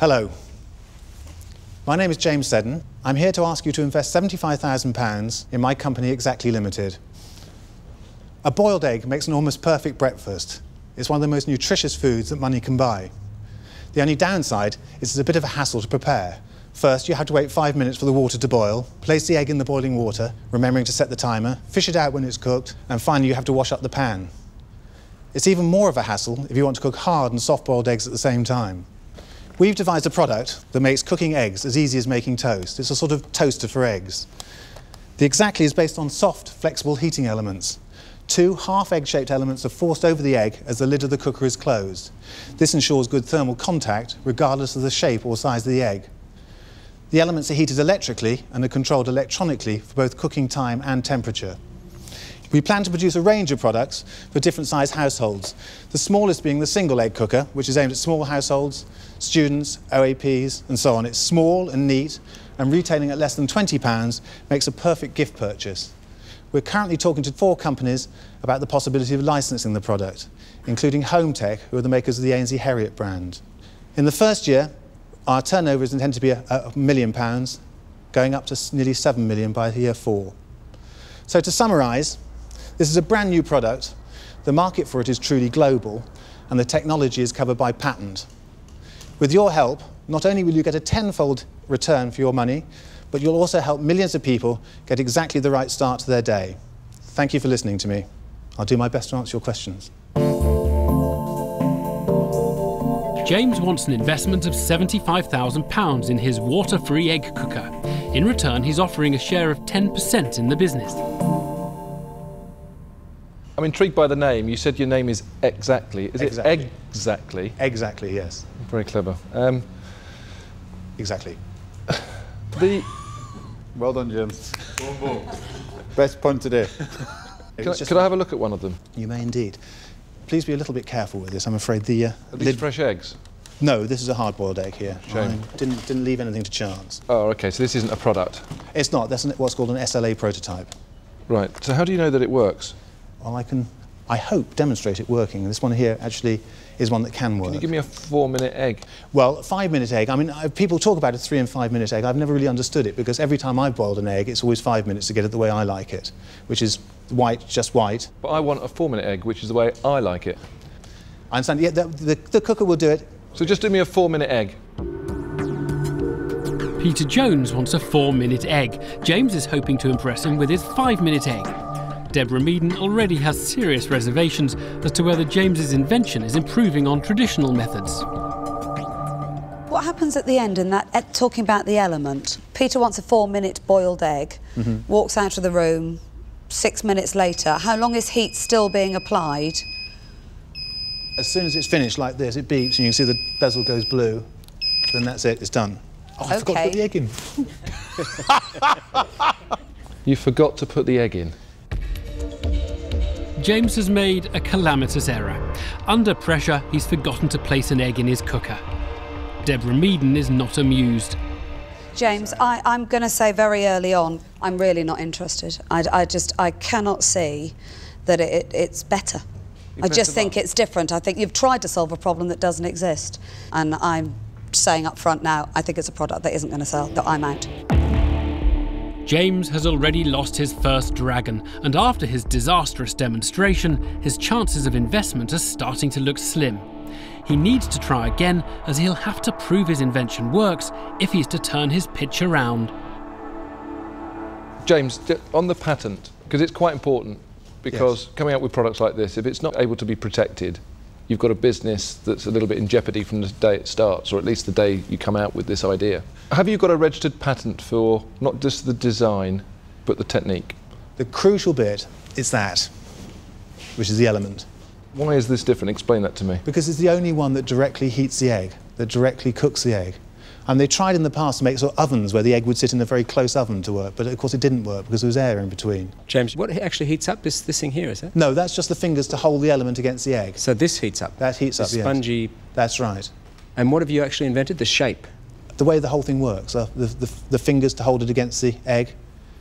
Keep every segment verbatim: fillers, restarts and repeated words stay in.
Hello, my name is James Deddon. I'm here to ask you to invest seventy-five thousand pounds in my company, Eggxactly Limited. A boiled egg makes an almost perfect breakfast. It's one of the most nutritious foods that money can buy. The only downside is it's a bit of a hassle to prepare. First, you have to wait five minutes for the water to boil, place the egg in the boiling water, remembering to set the timer, fish it out when it's cooked, and finally you have to wash up the pan. It's even more of a hassle if you want to cook hard and soft-boiled eggs at the same time. We've devised a product that makes cooking eggs as easy as making toast. It's a sort of toaster for eggs. The Eggxactly is based on soft, flexible heating elements. Two half-egg-shaped elements are forced over the egg as the lid of the cooker is closed. This ensures good thermal contact, regardless of the shape or size of the egg. The elements are heated electrically and are controlled electronically for both cooking time and temperature. We plan to produce a range of products for different size households, the smallest being the single egg cooker, which is aimed at small households, students, O A Ps and so on. It's small and neat, and retailing at less than twenty pounds makes a perfect gift purchase. We're currently talking to four companies about the possibility of licensing the product, including Home Tech, who are the makers of the Ainsley Heriot brand. In the first year, our turnover is intended to be a, a million pounds, going up to nearly seven million by year four. So to summarise, this is a brand new product, the market for it is truly global, and the technology is covered by patent. With your help, not only will you get a tenfold return for your money, but you'll also help millions of people get exactly the right start to their day. Thank you for listening to me. I'll do my best to answer your questions. James wants an investment of seventy-five thousand pounds in his water-free egg cooker. In return, he's offering a share of ten percent in the business. I'm intrigued by the name. You said your name is Eggxactly. Is it Eggxactly? Eggxactly, yes. Very clever. Um, exactly. The well done, James. Best pun today. Could I, could I have a look at one of them? You may indeed. Please be a little bit careful with this. I'm afraid the uh, are these fresh eggs? No, this is a hard-boiled egg here. Shame. I didn't didn't leave anything to chance. Oh, okay. So this isn't a product. It's not. That's an, what's called an S L A prototype. Right. So how do you know that it works? Well, I can, I hope, demonstrate it working. This one here actually is one that can work. Can you give me a four-minute egg? Well, a five-minute egg. I mean, people talk about a three- and five-minute egg. I've never really understood it, because every time I've boiled an egg, it's always five minutes to get it the way I like it, which is white, just white. But I want a four-minute egg, which is the way I like it. I understand. Yeah, the, the, the cooker will do it. So just do me a four-minute egg. Peter Jones wants a four-minute egg. James is hoping to impress him with his five-minute egg. Deborah Meaden already has serious reservations as to whether James's invention is improving on traditional methods. What happens at the end in that, talking about the element? Peter wants a four-minute boiled egg, mm-hmm. walks out of the room six minutes later. How long is heat still being applied? As soon as it's finished like this, it beeps and you can see the bezel goes blue. Then that's it, it's done. Oh, I okay. forgot to put the egg in. You forgot to put the egg in. James has made a calamitous error. Under pressure, he's forgotten to place an egg in his cooker. Deborah Meaden is not amused. James, I, I'm going to say very early on, I'm really not interested. I, I just, I cannot see that it, it's better. You've I just think up. It's different. I think you've tried to solve a problem that doesn't exist. And I'm saying up front now, I think it's a product that isn't going to sell, that I'm out. James has already lost his first dragon, and after his disastrous demonstration, his chances of investment are starting to look slim. He needs to try again, as he'll have to prove his invention works if he's to turn his pitch around. James, on the patent, because it's quite important, because yes. coming up with products like this, if it's not able to be protected, you've got a business that's a little bit in jeopardy from the day it starts, or at least the day you come out with this idea. Have you got a registered patent for not just the design, but the technique? The crucial bit is that, which is the element. Why is this different? Explain that to me. Because it's the only one that directly heats the egg, that directly cooks the egg. And they tried in the past to make sort of ovens where the egg would sit in a very close oven to work, but of course it didn't work because there was air in between. James, what actually heats up is this thing here, is it? No, that's just the fingers to hold the element against the egg. So this heats up? That heats up, yes. Spongy... That's right. And what have you actually invented? The shape? The way the whole thing works, uh, the, the, the fingers to hold it against the egg.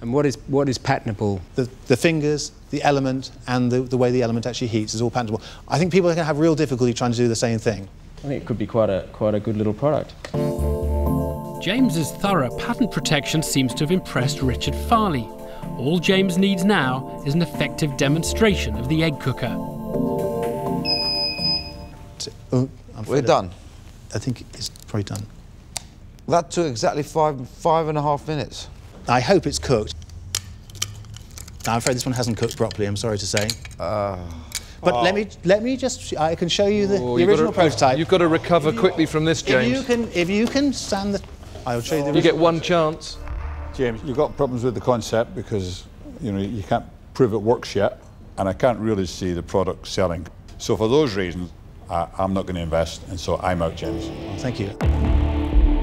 And what is, what is patentable? The, the fingers, the element, and the, the way the element actually heats is all patentable. I think people are going to have real difficulty trying to do the same thing. I think it could be quite a, quite a good little product. James's thorough patent protection seems to have impressed Richard Farleigh. All James needs now is an effective demonstration of the egg cooker. Oh, We're done. I think it's probably done. That took exactly five, five and a half minutes. I hope it's cooked. No, I'm afraid this one hasn't cooked properly, I'm sorry to say. Uh, but oh. let me let me just, I can show you the, oh, the original gotta, prototype. You've got to recover you, quickly from this, James. If you can, if you can stand the, I'll show you the original. You get one chance. James, you've got problems with the concept because, you know, you can't prove it works yet, and I can't really see the product selling. So for those reasons, I, I'm not going to invest, and so I'm out, James. Thank you.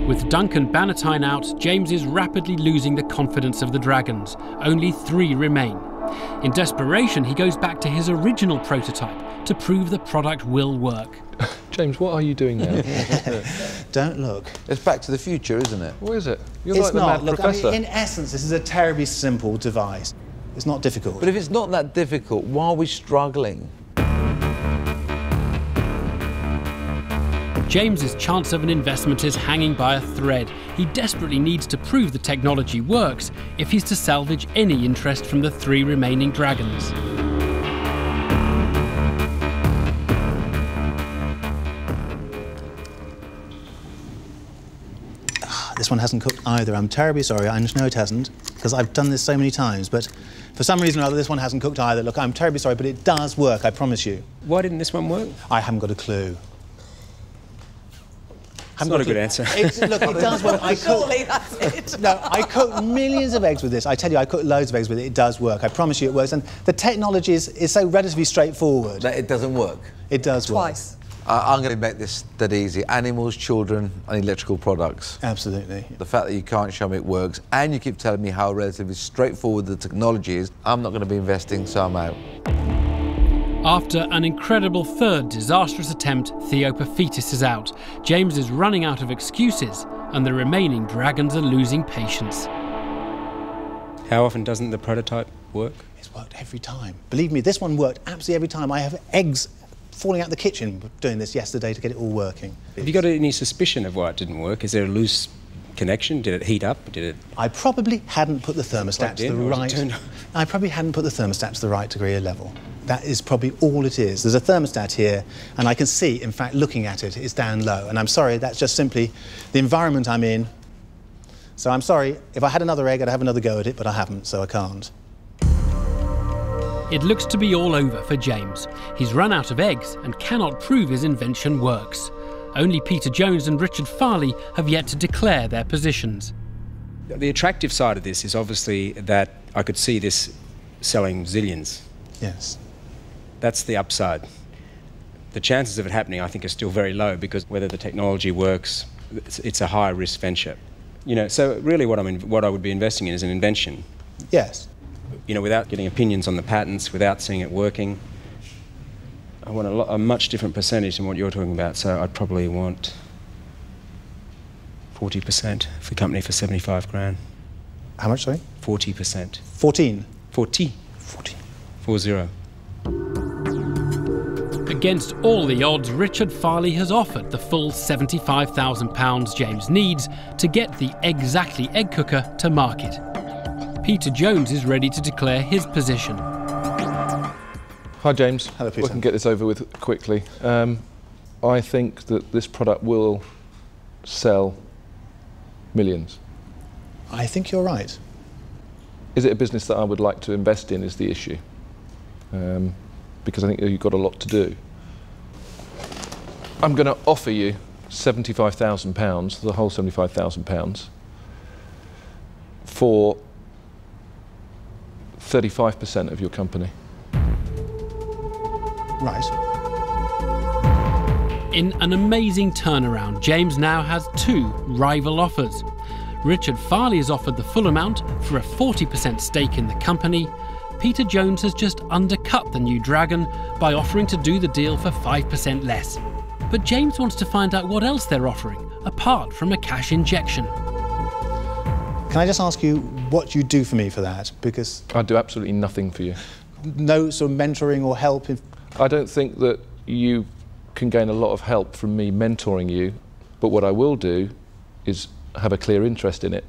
With Duncan Bannatyne out, James is rapidly losing the confidence of the Dragons. Only three remain. In desperation, he goes back to his original prototype to prove the product will work. James, what are you doing now? Don't look. It's Back to the Future, isn't it? What is it? You're it's like not. The Mad look, Professor. I mean, in essence, this is a terribly simple device. It's not difficult. But if it's not that difficult, why are we struggling? James's chance of an investment is hanging by a thread. He desperately needs to prove the technology works if he's to salvage any interest from the three remaining Dragons. This one hasn't cooked either. I'm terribly sorry. I know it hasn't, because I've done this so many times. But for some reason or other, this one hasn't cooked either. Look, I'm terribly sorry, but it does work, I promise you. Why didn't this one work? I haven't got a clue. Haven't got a good answer. It, look, it does work. I cook, Surely that's it. No, I cook millions of eggs with this. I tell you, I cook loads of eggs with it. It does work. I promise you it works. And the technology is, is so relatively straightforward. That it doesn't work? It does Twice. work. Twice. Uh, I'm going to make this that easy. Animals, children, and electrical products. Absolutely. The fact that you can't show me it works, and you keep telling me how relatively straightforward the technology is, I'm not going to be investing, so I'm out. After an incredible third disastrous attempt, Theo Paphitis is out. James is running out of excuses, and the remaining Dragons are losing patience. How often doesn't the prototype work? It's worked every time. Believe me, this one worked absolutely every time. I have eggs falling out of the kitchen doing this yesterday to get it all working. Have you got any suspicion of why it didn't work? Is there a loose connection? Did it heat up? Did it? I probably hadn't put the thermostat to the right. I probably hadn't put the thermostat to the right degree of level. That is probably all it is. There's a thermostat here, and I can see, in fact, looking at it, it's down low. And I'm sorry, that's just simply the environment I'm in. So I'm sorry, if I had another egg, I'd have another go at it, but I haven't, so I can't. It looks to be all over for James. He's run out of eggs and cannot prove his invention works. Only Peter Jones and Richard Farleigh have yet to declare their positions. The attractive side of this is obviously that I could see this selling zillions. Yes. That's the upside. The chances of it happening, I think, are still very low, because whether the technology works, it's, it's a high-risk venture. You know, so really what, I'm in, what I would be investing in is an invention. Yes. You know, without getting opinions on the patents, without seeing it working, I want a, lot, a much different percentage than what you're talking about, so I'd probably want forty percent for a company for seventy-five grand. How much, sorry? forty percent. fourteen? forty. forty. Four zero. Against all the odds, Richard Farleigh has offered the full seventy-five thousand pounds James needs to get the Eggxactly egg cooker to market. Peter Jones is ready to declare his position. Hi, James. Hello, Peter. We can get this over with quickly. Um, I think that this product will sell millions. I think you're right. Is it a business that I would like to invest in is the issue. Um, because I think you've got a lot to do. I'm going to offer you seventy-five thousand pounds, the whole seventy-five thousand pounds, for thirty-five percent of your company. Right. In an amazing turnaround, James now has two rival offers. Richard Farleigh has offered the full amount for a forty percent stake in the company. Peter Jones has just undercut the new Dragon by offering to do the deal for five percent less. But James wants to find out what else they're offering, apart from a cash injection. Can I just ask you what you do for me for that? Because I do absolutely nothing for you. No sort of mentoring or help? If I don't think that you can gain a lot of help from me mentoring you, but what I will do is have a clear interest in it.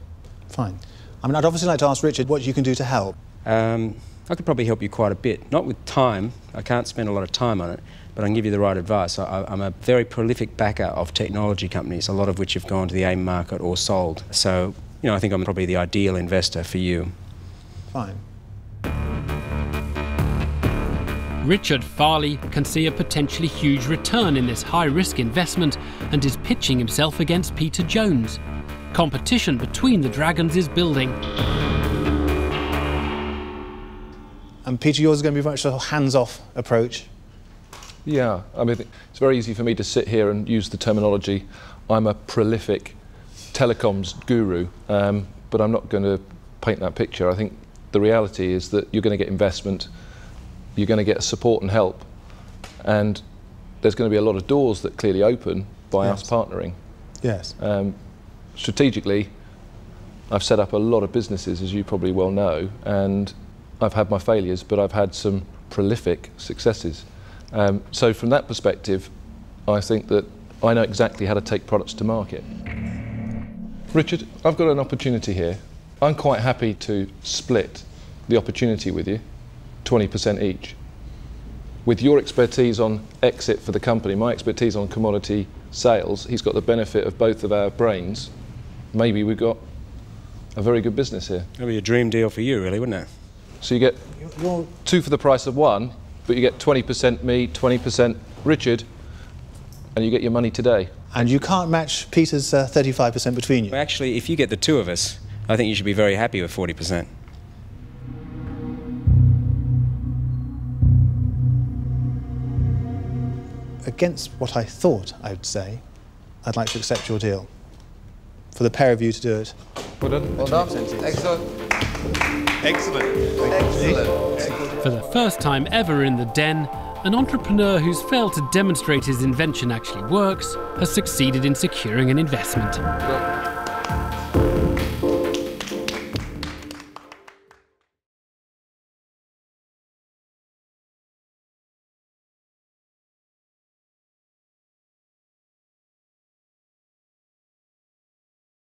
Fine. I mean, I'd obviously like to ask Richard what you can do to help. Um, I could probably help you quite a bit. Not with time, I can't spend a lot of time on it, but I can give you the right advice. I, I'm a very prolific backer of technology companies, a lot of which have gone to the AIM market or sold. So, you know, I think I'm probably the ideal investor for you. Fine. Richard Farleigh can see a potentially huge return in this high-risk investment and is pitching himself against Peter Jones. Competition between the Dragons is building. And Peter, yours is going to be very much a hands-off approach. Yeah, I mean, it's very easy for me to sit here and use the terminology, I'm a prolific telecoms guru, um, but I'm not going to paint that picture. I think the reality is that you're going to get investment, you're going to get support and help, and there's going to be a lot of doors that clearly open by yes. us partnering. Yes. Um, strategically, I've set up a lot of businesses, as you probably well know, and I've had my failures, but I've had some prolific successes. Um, so from that perspective, I think that I know exactly how to take products to market. Richard, I've got an opportunity here. I'm quite happy to split the opportunity with you, twenty percent each. With your expertise on exit for the company, my expertise on commodity sales, he's got the benefit of both of our brains. Maybe we've got a very good business here. That'd be a dream deal for you, really, wouldn't it? So you get two for the price of one, but you get twenty percent me, twenty percent Richard, and you get your money today. And you can't match Peter's uh, thirty-five percent between you. Well, actually, if you get the two of us, I think you should be very happy with forty percent. Against what I thought I'd say, I'd like to accept your deal. For the pair of you to do it. Well done. Well done. Excellent. Excellent. Excellent. For the first time ever in the Den, an entrepreneur who's failed to demonstrate his invention actually works has succeeded in securing an investment.